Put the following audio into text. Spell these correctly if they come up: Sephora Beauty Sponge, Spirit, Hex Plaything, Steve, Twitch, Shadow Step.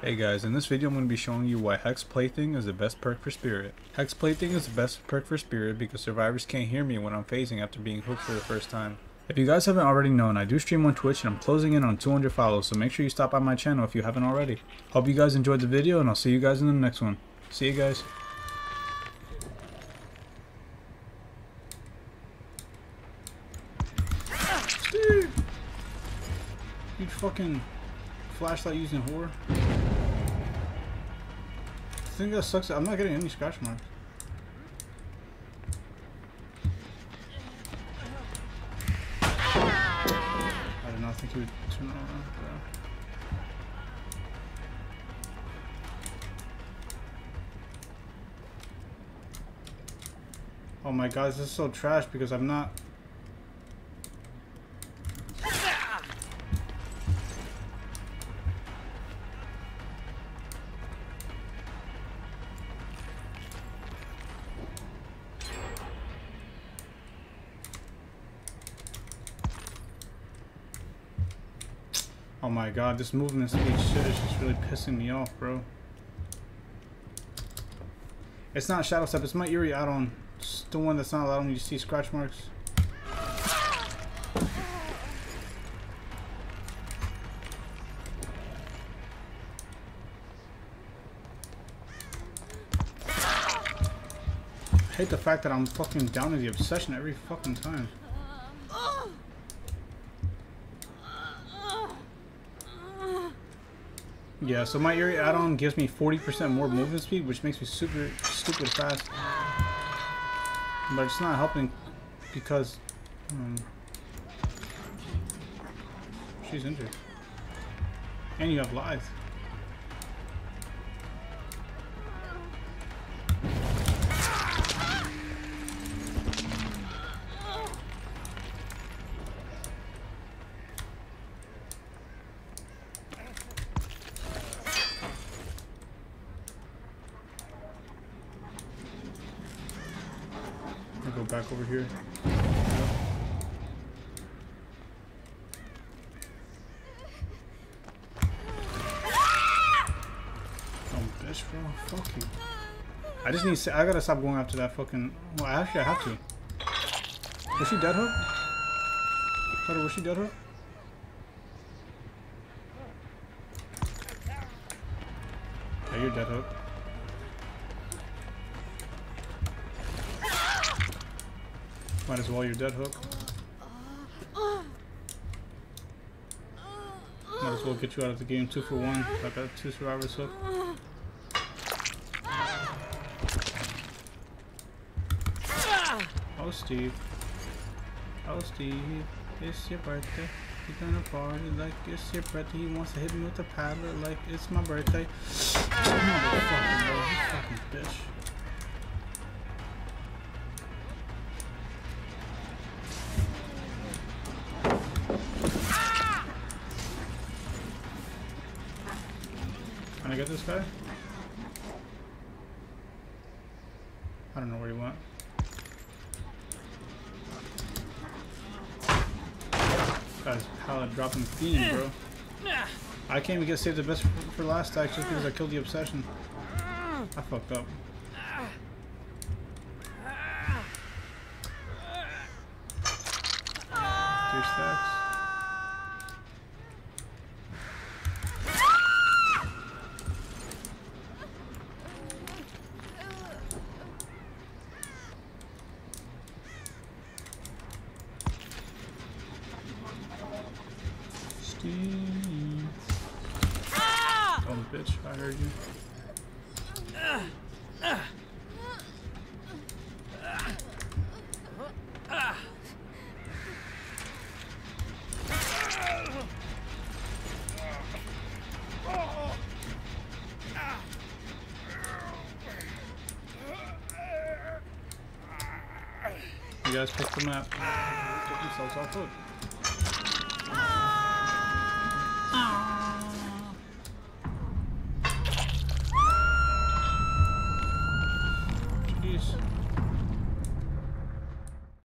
Hey guys, in this video I'm going to be showing you why Hex Plaything is the best perk for Spirit. Hex Plaything is the best perk for Spirit because survivors can't hear me when I'm phasing after being hooked for the first time. If you guys haven't already known, I do stream on Twitch and I'm closing in on 200 follows, so make sure you stop by my channel if you haven't already. Hope you guys enjoyed the video and I'll see you guys in the next one. See you guys. Steve! You fucking flashlight using whore. I think that sucks. I'm not getting any scratch marks. I did not think he would turn around. Oh my god, this is so trash because I'm not. Oh my god, this movement speed shit is just really pissing me off, bro. It's not Shadow Step, it's my eerie add-on. It's the one that's not allowing me to see scratch marks. I hate the fact that I'm fucking down to the obsession every fucking time. Yeah, so my area add-on gives me 40% more movement speed, which makes me super stupid fast. But it's not helping because she's injured. And you have lives. Go back over here. Oh, bitch, bro. Fuck you. I just need to. I gotta stop going after that fucking. Well, actually, I have to. Was she dead hook? Carter, was she dead hook? Yeah, you're dead hook. Might as well, you're dead hook. Might as well get you out of the game 2 for 1. I got 2 survivors hook. Oh Steve. Oh Steve. It's your birthday. He's gonna party like it's your birthday. He wants to hit me with a paddle like it's my birthday. Motherfucking bro, you fucking bitch. Can I get this guy? I don't know where he went. Guy's pallet dropping fiend, bro. I can't even get saved the best for last act just because I killed the obsession. I fucked up. Three stacks. Oh, bitch, I heard you. You guys pick the map. Get themselves off hook.